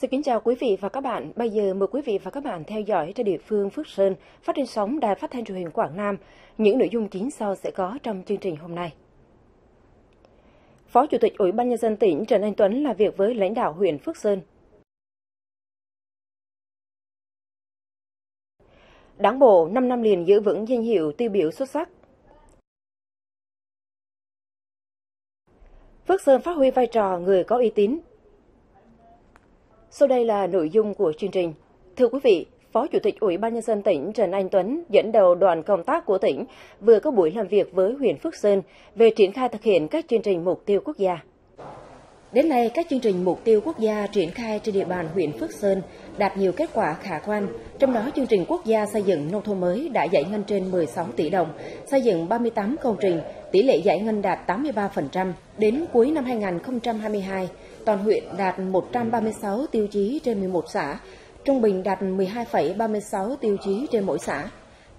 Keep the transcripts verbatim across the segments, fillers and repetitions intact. Xin kính chào quý vị và các bạn. Bây giờ mời quý vị và các bạn theo dõi trên địa phương Phước Sơn, phát trên sóng Đài Phát thanh Truyền hình Quảng Nam. Những nội dung chính sau sẽ có trong chương trình hôm nay. Phó Chủ tịch Ủy ban Nhân dân tỉnh Trần Anh Tuấn làm việc với lãnh đạo huyện Phước Sơn. Đảng bộ năm năm liền giữ vững danh hiệu tiêu biểu xuất sắc. Phước Sơn phát huy vai trò người có uy tín. Sau đây là nội dung của chương trình. Thưa quý vị, Phó Chủ tịch Ủy ban Nhân dân tỉnh Trần Anh Tuấn dẫn đầu đoàn công tác của tỉnh vừa có buổi làm việc với huyện Phước Sơn về triển khai thực hiện các chương trình mục tiêu quốc gia. Đến nay, các chương trình mục tiêu quốc gia triển khai trên địa bàn huyện Phước Sơn đạt nhiều kết quả khả quan, trong đó chương trình quốc gia xây dựng nông thôn mới đã giải ngân trên mười sáu tỷ đồng, xây dựng ba mươi tám công trình, tỷ lệ giải ngân đạt tám mươi ba phần trăm. Đến cuối năm hai nghìn không trăm hai mươi hai, toàn huyện đạt một trăm ba mươi sáu tiêu chí trên mười một xã, trung bình đạt mười hai phẩy ba mươi sáu tiêu chí trên mỗi xã.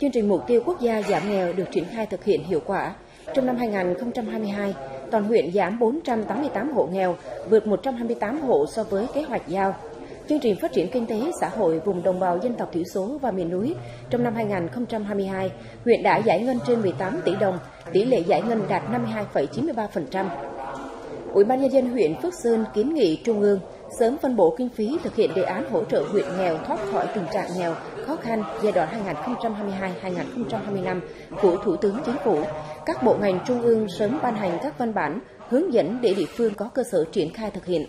Chương trình mục tiêu quốc gia giảm nghèo được triển khai thực hiện hiệu quả. Trong năm hai nghìn không trăm hai mươi hai, toàn huyện giảm bốn trăm tám mươi tám hộ nghèo, vượt một trăm hai mươi tám hộ so với kế hoạch giao. Chương trình phát triển kinh tế xã hội vùng đồng bào dân tộc thiểu số và miền núi trong năm hai nghìn không trăm hai mươi hai, huyện đã giải ngân trên mười tám tỷ đồng, tỷ lệ giải ngân đạt năm mươi hai phẩy chín mươi ba phần trăm. Ủy ban Nhân dân huyện Phước Sơn kiến nghị Trung ương sớm phân bổ kinh phí thực hiện đề án hỗ trợ huyện nghèo thoát khỏi tình trạng nghèo khó khăn giai đoạn hai nghìn không trăm hai mươi hai đến hai nghìn không trăm hai mươi lăm của Thủ tướng Chính phủ. Các bộ ngành trung ương sớm ban hành các văn bản hướng dẫn để địa phương có cơ sở triển khai thực hiện.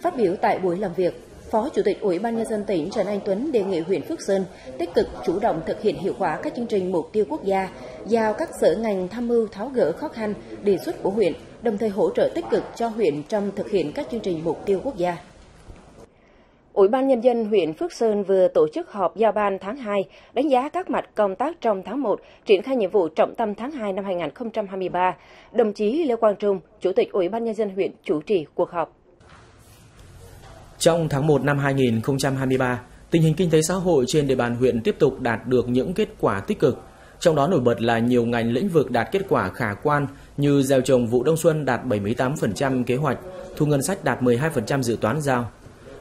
Phát biểu tại buổi làm việc, Phó Chủ tịch Ủy ban Nhân dân tỉnh Trần Anh Tuấn đề nghị huyện Phước Sơn tích cực chủ động thực hiện hiệu quả các chương trình mục tiêu quốc gia, giao các sở ngành tham mưu tháo gỡ khó khăn, đề xuất của huyện, đồng thời hỗ trợ tích cực cho huyện trong thực hiện các chương trình mục tiêu quốc gia. Ủy ban Nhân dân huyện Phước Sơn vừa tổ chức họp giao ban tháng hai, đánh giá các mặt công tác trong tháng một, triển khai nhiệm vụ trọng tâm tháng hai năm hai nghìn không trăm hai mươi ba. Đồng chí Lê Quang Trung, Chủ tịch Ủy ban Nhân dân huyện chủ trì cuộc họp. Trong tháng một năm hai nghìn không trăm hai mươi ba, tình hình kinh tế xã hội trên địa bàn huyện tiếp tục đạt được những kết quả tích cực. Trong đó nổi bật là nhiều ngành lĩnh vực đạt kết quả khả quan như gieo trồng vụ đông xuân đạt bảy mươi tám phần trăm kế hoạch, thu ngân sách đạt mười hai phần trăm dự toán giao.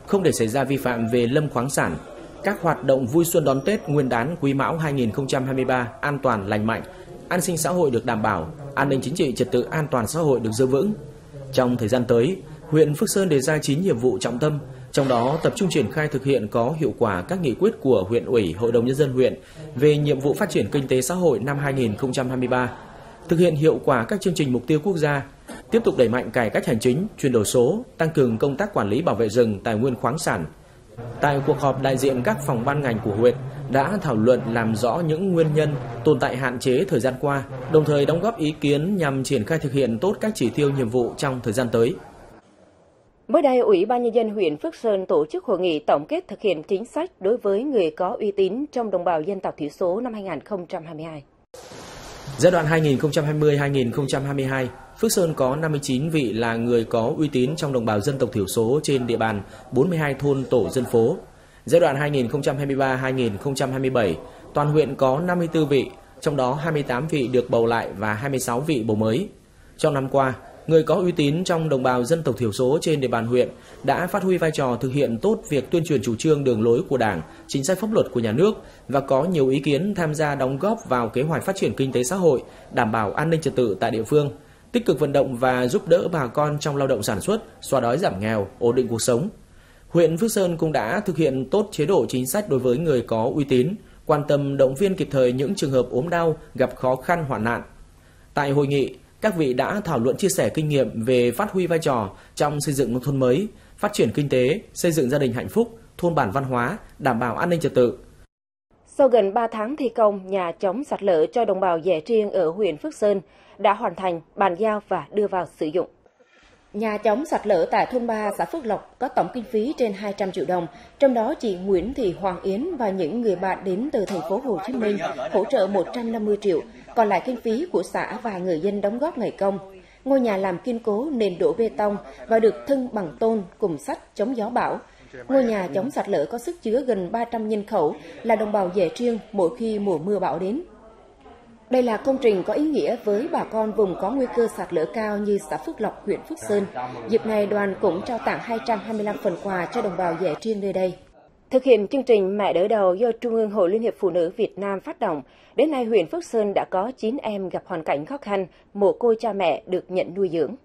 Không để xảy ra vi phạm về lâm khoáng sản, các hoạt động vui xuân đón Tết Nguyên đán Quý Mão hai nghìn không trăm hai mươi ba an toàn lành mạnh, an sinh xã hội được đảm bảo, an ninh chính trị trật tự an toàn xã hội được giữ vững. Trong thời gian tới, huyện Phước Sơn đề ra chín nhiệm vụ trọng tâm, trong đó tập trung triển khai thực hiện có hiệu quả các nghị quyết của huyện ủy, hội đồng nhân dân huyện về nhiệm vụ phát triển kinh tế xã hội năm hai nghìn không trăm hai mươi ba, thực hiện hiệu quả các chương trình mục tiêu quốc gia, tiếp tục đẩy mạnh cải cách hành chính, chuyển đổi số, tăng cường công tác quản lý bảo vệ rừng, tài nguyên khoáng sản. Tại cuộc họp, đại diện các phòng ban ngành của huyện đã thảo luận làm rõ những nguyên nhân tồn tại hạn chế thời gian qua, đồng thời đóng góp ý kiến nhằm triển khai thực hiện tốt các chỉ tiêu nhiệm vụ trong thời gian tới. Mới đây, Ủy ban Nhân dân huyện Phước Sơn tổ chức hội nghị tổng kết thực hiện chính sách đối với người có uy tín trong đồng bào dân tộc thiểu số năm hai nghìn không trăm hai mươi hai. Giai đoạn hai nghìn không trăm hai mươi đến hai nghìn không trăm hai mươi hai, Phước Sơn có năm mươi chín vị là người có uy tín trong đồng bào dân tộc thiểu số trên địa bàn bốn mươi hai thôn tổ dân phố. Giai đoạn hai nghìn không trăm hai mươi ba đến hai nghìn không trăm hai mươi bảy, toàn huyện có năm mươi tư vị, trong đó hai mươi tám vị được bầu lại và hai mươi sáu vị bầu mới. Trong năm qua, người có uy tín trong đồng bào dân tộc thiểu số trên địa bàn huyện đã phát huy vai trò thực hiện tốt việc tuyên truyền chủ trương đường lối của Đảng, chính sách pháp luật của nhà nước và có nhiều ý kiến tham gia đóng góp vào kế hoạch phát triển kinh tế xã hội, đảm bảo an ninh trật tự tại địa phương, tích cực vận động và giúp đỡ bà con trong lao động sản xuất, xóa đói giảm nghèo, ổn định cuộc sống. Huyện Phước Sơn cũng đã thực hiện tốt chế độ chính sách đối với người có uy tín, quan tâm động viên kịp thời những trường hợp ốm đau, gặp khó khăn hoạn nạn. Tại hội nghị, các vị đã thảo luận chia sẻ kinh nghiệm về phát huy vai trò trong xây dựng nông thôn mới, phát triển kinh tế, xây dựng gia đình hạnh phúc, thôn bản văn hóa, đảm bảo an ninh trật tự. Sau gần ba tháng thi công, nhà chống sạt lở cho đồng bào Dẻ Riêng ở huyện Phước Sơn đã hoàn thành, bàn giao và đưa vào sử dụng. Nhà chống sạt lở tại thôn ba xã Phước Lộc có tổng kinh phí trên hai trăm triệu đồng, trong đó chị Nguyễn Thị Hoàng Yến và những người bạn đến từ thành phố Hồ Chí Minh hỗ trợ một trăm năm mươi triệu, còn lại kinh phí của xã và người dân đóng góp ngày công. Ngôi nhà làm kiên cố nền đổ bê tông và được thân bằng tôn cùng sắt chống gió bão. Ngôi nhà chống sạt lở có sức chứa gần ba trăm nhân khẩu là đồng bào Dẻ Riêng mỗi khi mùa mưa bão đến. Đây là công trình có ý nghĩa với bà con vùng có nguy cơ sạt lở cao như xã Phước Lộc, huyện Phước Sơn. Dịp này, đoàn cũng trao tặng hai trăm hai mươi lăm phần quà cho đồng bào dễ triêng nơi đây. Thực hiện chương trình Mẹ Đỡ Đầu do Trung ương Hội Liên hiệp Phụ nữ Việt Nam phát động, đến nay huyện Phước Sơn đã có chín em gặp hoàn cảnh khó khăn, mồ côi cha mẹ được nhận nuôi dưỡng.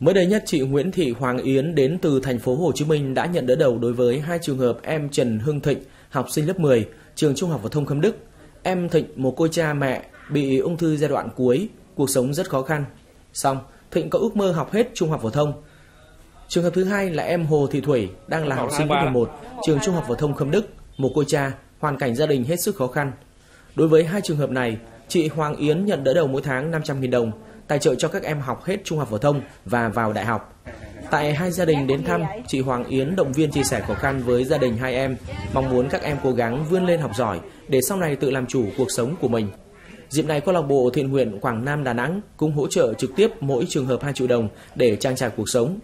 Mới đây nhất, chị Nguyễn Thị Hoàng Yến đến từ thành phố Hồ Chí Minh đã nhận đỡ đầu đối với hai trường hợp em Trần Hương Thịnh, học sinh lớp mười, trường Trung học phổ thông Khâm Đức. Em Thịnh mồ côi cha mẹ, bị ung thư giai đoạn cuối, cuộc sống rất khó khăn. Xong, Thịnh có ước mơ học hết trung học phổ thông. Trường hợp thứ hai là em Hồ Thị Thủy, đang là học sinh lớp mười một, trường Trung học phổ thông Khâm Đức, mồ côi cha, hoàn cảnh gia đình hết sức khó khăn. Đối với hai trường hợp này, chị Hoàng Yến nhận đỡ đầu mỗi tháng năm trăm nghìn đồng, tài trợ cho các em học hết trung học phổ thông và vào đại học. Tại hai gia đình đến thăm, chị Hoàng Yến động viên chia sẻ khó khăn với gia đình hai em, mong muốn các em cố gắng vươn lên học giỏi để sau này tự làm chủ cuộc sống của mình. Dịp này, câu lạc bộ thiện nguyện Quảng Nam Đà Nẵng cũng hỗ trợ trực tiếp mỗi trường hợp hai triệu đồng để trang trải cuộc sống.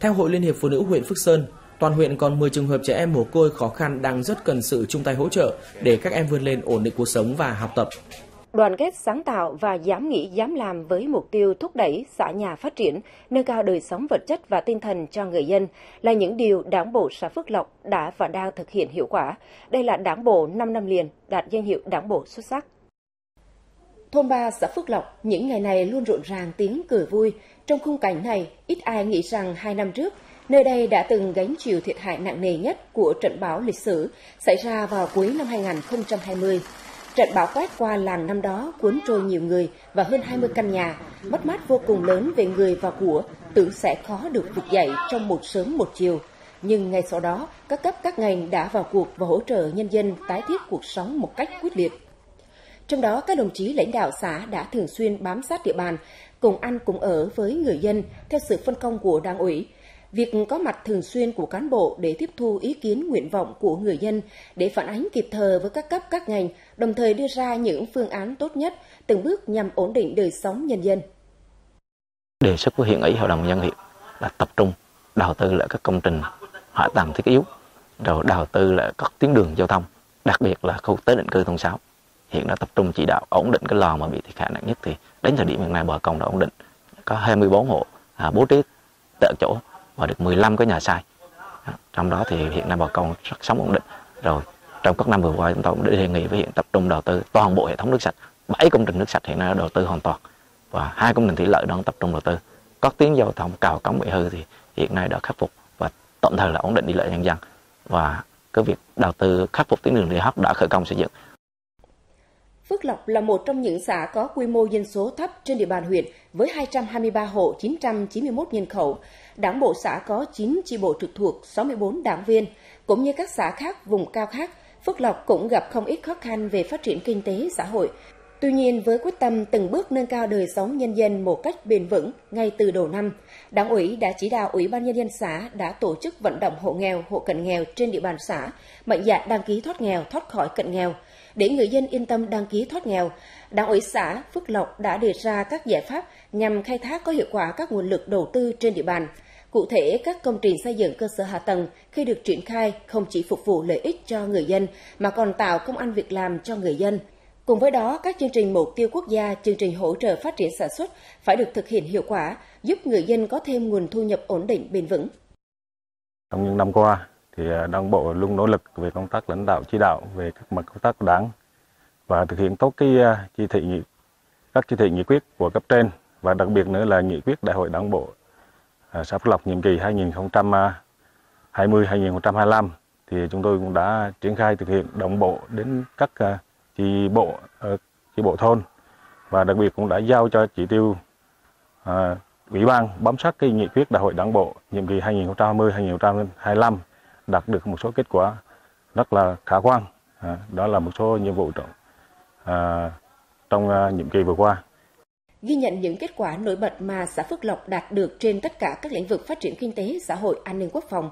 Theo Hội Liên hiệp Phụ nữ huyện Phước Sơn, toàn huyện còn mười trường hợp trẻ em mồ côi khó khăn đang rất cần sự chung tay hỗ trợ để các em vươn lên ổn định cuộc sống và học tập. Đoàn kết sáng tạo và dám nghĩ dám làm với mục tiêu thúc đẩy xã nhà phát triển, nâng cao đời sống vật chất và tinh thần cho người dân là những điều Đảng bộ xã Phước Lộc đã và đang thực hiện hiệu quả. Đây là Đảng bộ năm năm liền đạt danh hiệu Đảng bộ xuất sắc. Thôn ba xã Phước Lộc những ngày này luôn rộn ràng tiếng cười vui. Trong khung cảnh này, ít ai nghĩ rằng hai năm trước, nơi đây đã từng gánh chịu thiệt hại nặng nề nhất của trận bão lịch sử xảy ra vào cuối năm hai nghìn không trăm hai mươi. Trận bão quét qua làng năm đó cuốn trôi nhiều người và hơn hai mươi căn nhà, mất mát vô cùng lớn về người và của, tưởng sẽ khó được vực dậy trong một sớm một chiều. Nhưng ngay sau đó, các cấp các ngành đã vào cuộc và hỗ trợ nhân dân tái thiết cuộc sống một cách quyết liệt. Trong đó, các đồng chí lãnh đạo xã đã thường xuyên bám sát địa bàn, cùng ăn cùng ở với người dân theo sự phân công của Đảng ủy. Việc có mặt thường xuyên của cán bộ để tiếp thu ý kiến nguyện vọng của người dân, để phản ánh kịp thời với các cấp các ngành, đồng thời đưa ra những phương án tốt nhất, từng bước nhằm ổn định đời sống nhân dân. Đề xuất của huyện ủy, hội đồng nhân huyện là tập trung đầu tư lại các công trình hạ tầng thiết yếu, rồi đầu tư lại các tuyến đường giao thông, đặc biệt là khu tái định cư thôn sáu. Hiện đã tập trung chỉ đạo ổn định cái lò mà bị thiệt hại nặng nhất, thì đến thời điểm hiện nay bờ công đã ổn định, có hai mươi bốn hộ à, bố trí tại chỗ và được mười lăm cái nhà sai. Trong đó thì hiện nay bà con rất sống ổn định rồi. Trong các năm vừa qua, chúng tôi cũng đề nghị với huyện tập trung đầu tư toàn bộ hệ thống nước sạch, bảy công trình nước sạch hiện nay đầu tư hoàn toàn và hai công trình thủy lợi đang tập trung đầu tư. Các tuyến giao thông cầu cống bị hư thì hiện nay đã khắc phục và tạm thời là ổn định đi lại nhân dân, và cái việc đầu tư khắc phục tuyến đường đi hấp đã khởi công xây dựng. Phước Lộc là một trong những xã có quy mô dân số thấp trên địa bàn huyện với hai trăm hai mươi ba hộ chín trăm chín mươi mốt nhân khẩu. Đảng bộ xã có chín chi bộ trực thuộc, sáu mươi bốn đảng viên. Cũng như các xã khác vùng cao khác, Phước Lộc cũng gặp không ít khó khăn về phát triển kinh tế xã hội. Tuy nhiên, với quyết tâm từng bước nâng cao đời sống nhân dân một cách bền vững ngay từ đầu năm, Đảng ủy đã chỉ đạo Ủy ban Nhân dân xã đã tổ chức vận động hộ nghèo, hộ cận nghèo trên địa bàn xã mạnh dạn đăng ký thoát nghèo, thoát khỏi cận nghèo. Để người dân yên tâm đăng ký thoát nghèo, Đảng ủy xã Phước Lộc đã đề ra các giải pháp nhằm khai thác có hiệu quả các nguồn lực đầu tư trên địa bàn. Cụ thể, các công trình xây dựng cơ sở hạ tầng khi được triển khai không chỉ phục vụ lợi ích cho người dân mà còn tạo công ăn việc làm cho người dân. Cùng với đó, các chương trình mục tiêu quốc gia, chương trình hỗ trợ phát triển sản xuất phải được thực hiện hiệu quả, giúp người dân có thêm nguồn thu nhập ổn định bền vững. Trong những năm qua, thì Đảng bộ luôn nỗ lực về công tác lãnh đạo chỉ đạo về các mặt công tác của Đảng và thực hiện tốt cái chỉ thị nghị, các chỉ thị nghị quyết của cấp trên, và đặc biệt nữa là nghị quyết Đại hội Đảng bộ xã Phước Lộc nhiệm kỳ hai nghìn không trăm hai mươi đến hai nghìn không trăm hai mươi lăm, thì chúng tôi cũng đã triển khai thực hiện đồng bộ đến các chi bộ chi bộ thôn, và đặc biệt cũng đã giao cho chỉ tiêu à, ủy ban bám sát cái nghị quyết Đại hội Đảng bộ nhiệm kỳ hai nghìn không trăm hai mươi đến hai nghìn không trăm hai mươi lăm, đạt được một số kết quả rất là khả quan. À, đó là một số nhiệm vụ trọng à, trong à, nhiệm kỳ vừa qua. Ghi nhận những kết quả nổi bật mà xã Phước Lộc đạt được trên tất cả các lĩnh vực phát triển kinh tế, xã hội, an ninh quốc phòng,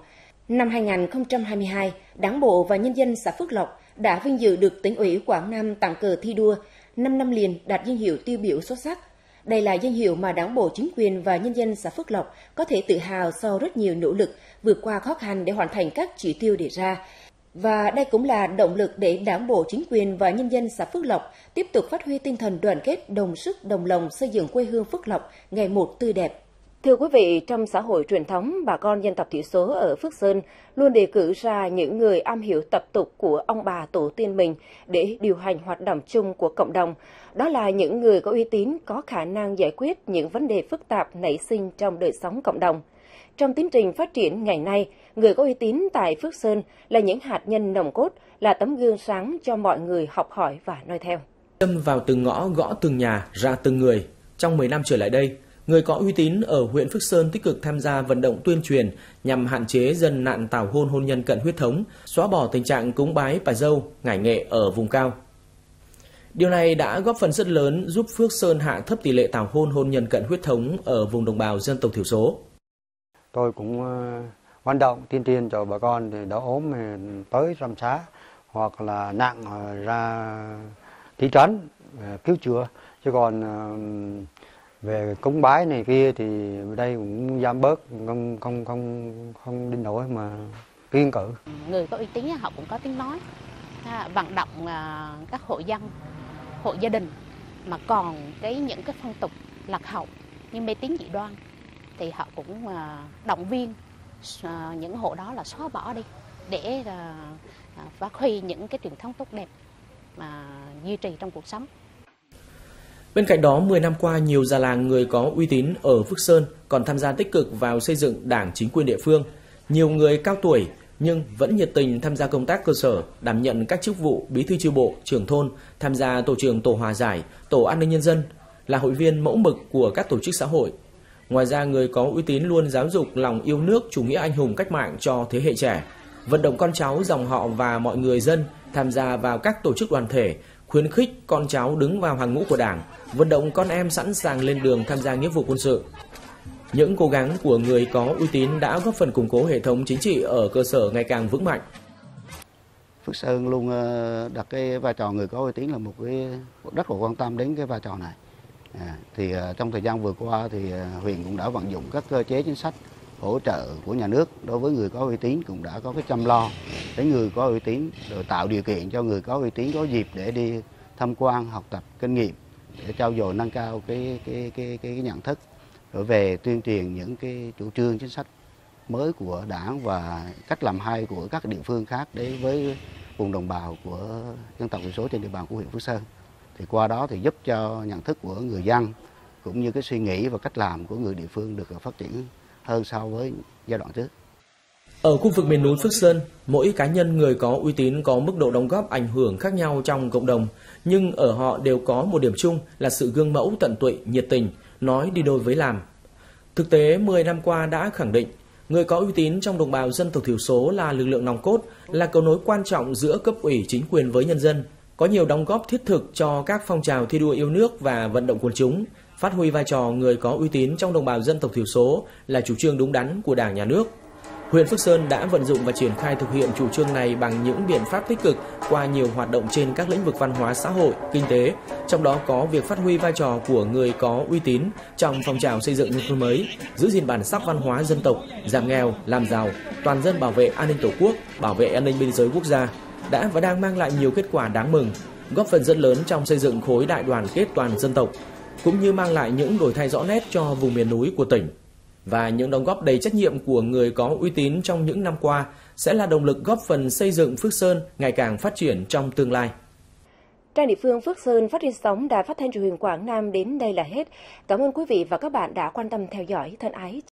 năm hai nghìn không trăm hai mươi hai, Đảng bộ và nhân dân xã Phước Lộc đã vinh dự được Tỉnh ủy Quảng Nam tặng cờ thi đua năm năm liền đạt danh hiệu tiêu biểu xuất sắc. Đây là danh hiệu mà Đảng bộ, chính quyền và nhân dân xã Phước Lộc có thể tự hào sau rất nhiều nỗ lực vượt qua khó khăn để hoàn thành các chỉ tiêu đề ra. Và đây cũng là động lực để Đảng bộ, chính quyền và nhân dân xã Phước Lộc tiếp tục phát huy tinh thần đoàn kết, đồng sức, đồng lòng xây dựng quê hương Phước Lộc ngày một tươi đẹp. Thưa quý vị, trong xã hội truyền thống, bà con dân tộc thiểu số ở Phước Sơn luôn đề cử ra những người am hiểu tập tục của ông bà tổ tiên mình để điều hành hoạt động chung của cộng đồng. Đó là những người có uy tín, có khả năng giải quyết những vấn đề phức tạp nảy sinh trong đời sống cộng đồng. Trong tiến trình phát triển ngày nay, người có uy tín tại Phước Sơn là những hạt nhân nòng cốt, là tấm gương sáng cho mọi người học hỏi và noi theo. Đâm vào từng ngõ, gõ từng nhà, ra từng người. Trong mười năm trở lại đây, người có uy tín ở huyện Phước Sơn tích cực tham gia vận động tuyên truyền nhằm hạn chế dân nạn tảo hôn, hôn nhân cận huyết thống, xóa bỏ tình trạng cúng bái bà dâu, ngải nghề ở vùng cao. Điều này đã góp phần rất lớn giúp Phước Sơn hạ thấp tỷ lệ tảo hôn, hôn nhân cận huyết thống ở vùng đồng bào dân tộc thiểu số. Tôi cũng vận động tuyên truyền cho bà con thì đỡ ốm tới trạm xá hoặc là nặng ra thị trấn cứu chữa, chứ còn về cúng bái này kia thì đây cũng giảm bớt, không không không không đến nỗi mà kiêng cử. Người có uy tín họ cũng có tiếng nói, vận động các hộ dân, hộ gia đình mà còn cái những cái phong tục lạc hậu như mê tín dị đoan thì họ cũng động viên những hộ đó là xóa bỏ đi để phát huy những cái truyền thống tốt đẹp mà duy trì trong cuộc sống. Bên cạnh đó, mười năm qua, nhiều già làng người có uy tín ở Phước Sơn còn tham gia tích cực vào xây dựng đảng, chính quyền địa phương. Nhiều người cao tuổi nhưng vẫn nhiệt tình tham gia công tác cơ sở, đảm nhận các chức vụ bí thư chi bộ, trưởng thôn, tham gia tổ trưởng tổ hòa giải, tổ an ninh nhân dân, là hội viên mẫu mực của các tổ chức xã hội. Ngoài ra, người có uy tín luôn giáo dục lòng yêu nước, chủ nghĩa anh hùng cách mạng cho thế hệ trẻ, vận động con cháu, dòng họ và mọi người dân tham gia vào các tổ chức đoàn thể, khuyến khích con cháu đứng vào hàng ngũ của Đảng, vận động con em sẵn sàng lên đường tham gia nghĩa vụ quân sự. Những cố gắng của người có uy tín đã góp phần củng cố hệ thống chính trị ở cơ sở ngày càng vững mạnh. Phước Sơn luôn đặt cái vai trò người có uy tín là một cái rất là quan tâm đến cái vai trò này. À, thì trong thời gian vừa qua thì huyện cũng đã vận dụng các cơ chế chính sách hỗ trợ của nhà nước đối với người có uy tín, cũng đã có cái chăm lo đến người có uy tín, rồi tạo điều kiện cho người có uy tín có dịp để đi tham quan, học tập kinh nghiệm để trau dồi nâng cao cái cái cái cái nhận thức, rồi về tuyên truyền những cái chủ trương chính sách mới của Đảng và cách làm hay của các địa phương khác đến với vùng đồng bào của dân tộc thiểu số trên địa bàn của huyện Phước Sơn. Thì qua đó thì giúp cho nhận thức của người dân cũng như cái suy nghĩ và cách làm của người địa phương được phát triển hơn so với giai đoạn trước. Ở khu vực miền núi Phước Sơn, mỗi cá nhân người có uy tín có mức độ đóng góp ảnh hưởng khác nhau trong cộng đồng, nhưng ở họ đều có một điểm chung là sự gương mẫu, tận tụy, nhiệt tình, nói đi đôi với làm. Thực tế, mười năm qua đã khẳng định, người có uy tín trong đồng bào dân tộc thiểu số là lực lượng nòng cốt, là cầu nối quan trọng giữa cấp ủy chính quyền với nhân dân, có nhiều đóng góp thiết thực cho các phong trào thi đua yêu nước và vận động quần chúng. Phát huy vai trò người có uy tín trong đồng bào dân tộc thiểu số là chủ trương đúng đắn của Đảng, Nhà nước. Huyện Phước Sơn đã vận dụng và triển khai thực hiện chủ trương này bằng những biện pháp tích cực qua nhiều hoạt động trên các lĩnh vực văn hóa, xã hội, kinh tế, trong đó có việc phát huy vai trò của người có uy tín trong phong trào xây dựng nông thôn mới, giữ gìn bản sắc văn hóa dân tộc, giảm nghèo, làm giàu, toàn dân bảo vệ an ninh Tổ quốc, bảo vệ an ninh biên giới quốc gia, đã và đang mang lại nhiều kết quả đáng mừng, góp phần rất lớn trong xây dựng khối đại đoàn kết toàn dân tộc, cũng như mang lại những đổi thay rõ nét cho vùng miền núi của tỉnh. Và những đóng góp đầy trách nhiệm của người có uy tín trong những năm qua sẽ là động lực góp phần xây dựng Phước Sơn ngày càng phát triển trong tương lai. Trang địa phương Phước Sơn phát trên sóng Đài Phát thanh Truyền hình Quảng Nam đến đây là hết. Cảm ơn quý vị và các bạn đã quan tâm theo dõi. Thân ái.